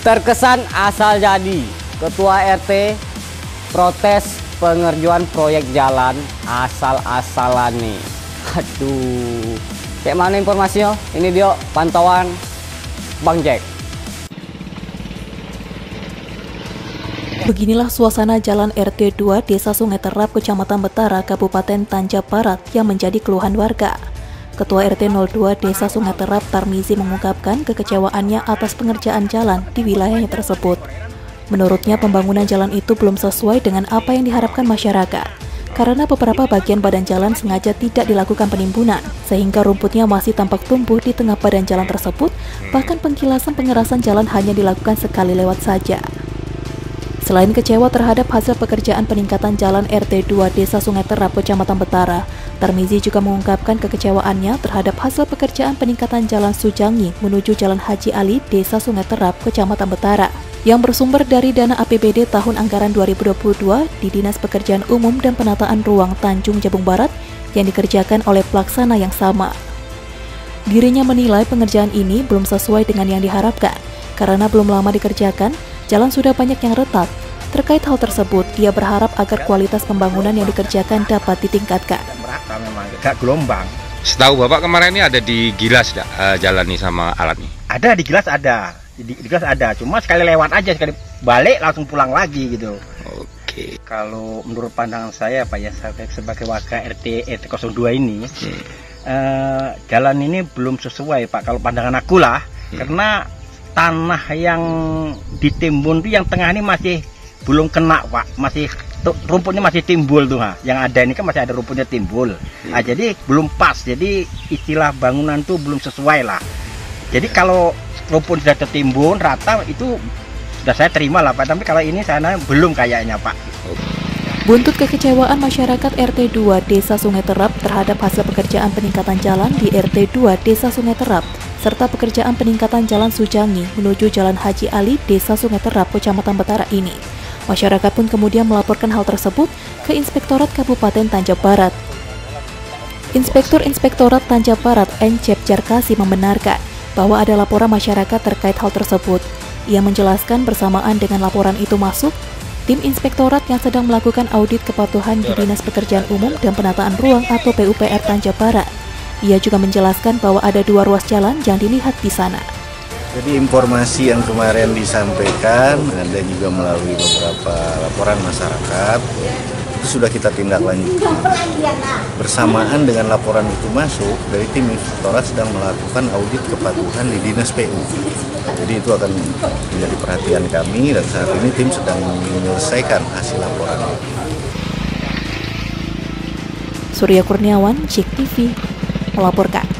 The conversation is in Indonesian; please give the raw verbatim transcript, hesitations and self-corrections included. Terkesan asal jadi, Ketua R T protes pengerjaan proyek jalan asal-asalan nih. Aduh, kayak mana informasinya? Ini dia pantauan Bang Jack. Beginilah suasana jalan R T dua Desa Sungai Terap, Kecamatan Betara, Kabupaten Tanjab Barat yang menjadi keluhan warga. Ketua R T nol dua Desa Sungai Terap, Tarmizi, mengungkapkan kekecewaannya atas pengerjaan jalan di wilayahnya tersebut. Menurutnya pembangunan jalan itu belum sesuai dengan apa yang diharapkan masyarakat, karena beberapa bagian badan jalan sengaja tidak dilakukan penimbunan, sehingga rumputnya masih tampak tumbuh di tengah badan jalan tersebut, bahkan pengkilasan pengerasan jalan hanya dilakukan sekali lewat saja. Selain kecewa terhadap hasil pekerjaan peningkatan jalan R T dua Desa Sungai Terap, Kecamatan Betara, Tarmizi juga mengungkapkan kekecewaannya terhadap hasil pekerjaan peningkatan jalan Sujangi menuju Jalan Haji Ali Desa Sungai Terap, Kecamatan Betara, yang bersumber dari dana A P B D tahun anggaran dua ribu dua puluh dua di Dinas Pekerjaan Umum dan Penataan Ruang Tanjung Jabung Barat yang dikerjakan oleh pelaksana yang sama. Dirinya menilai pengerjaan ini belum sesuai dengan yang diharapkan, karena belum lama dikerjakan, jalan sudah banyak yang retak. Terkait hal tersebut, dia berharap agar kualitas pembangunan yang dikerjakan dapat ditingkatkan. Agak gelombang. Setahu Bapak kemarin ini ada di Gilas uh, jalan nih sama alat nih? Ada, di Gilas ada. Di Gilas ada, cuma sekali lewat aja, sekali balik langsung pulang lagi gitu. Oke. Kalau menurut pandangan saya Pak ya, sebagai warga R T nol dua ini, hmm. uh, jalan ini belum sesuai Pak, kalau pandangan aku lah. Hmm. Karena tanah yang ditimbun itu yang tengah ini masih belum kena Pak, masih rumputnya masih timbul tuh ha. Yang ada ini kan masih ada rumputnya timbul. Hmm. Nah, jadi belum pas, jadi istilah bangunan tuh belum sesuai lah. Jadi kalau rumput sudah tertimbun rata itu sudah saya terima lah Pak, tapi kalau ini sana belum kayaknya Pak. Buntut kekecewaan masyarakat R T dua Desa Sungai Terap terhadap hasil pekerjaan peningkatan jalan di R T dua Desa Sungai Terap, serta pekerjaan peningkatan jalan Sujangi menuju Jalan Haji Ali Desa Sungai Terap, Kecamatan Betara ini. Masyarakat pun kemudian melaporkan hal tersebut ke Inspektorat Kabupaten Tanjab Barat. Inspektur Inspektorat Tanjab Barat, Encep Carkasi, membenarkan bahwa ada laporan masyarakat terkait hal tersebut. Ia menjelaskan bersamaan dengan laporan itu masuk, tim inspektorat yang sedang melakukan audit kepatuhan di Dinas Pekerjaan Umum dan Penataan Ruang atau P U P R Tanjab Barat. Ia juga menjelaskan bahwa ada dua ruas jalan yang dilihat di sana. Jadi informasi yang kemarin disampaikan, ada juga melalui beberapa laporan masyarakat, itu sudah kita tindak lanjuti. Bersamaan dengan laporan itu masuk, dari tim inspektorat sedang melakukan audit kepatuhan di Dinas P U. Jadi itu akan menjadi perhatian kami, dan saat ini tim sedang menyelesaikan hasil laporan. Surya Kurniawan, C T V, melaporkan.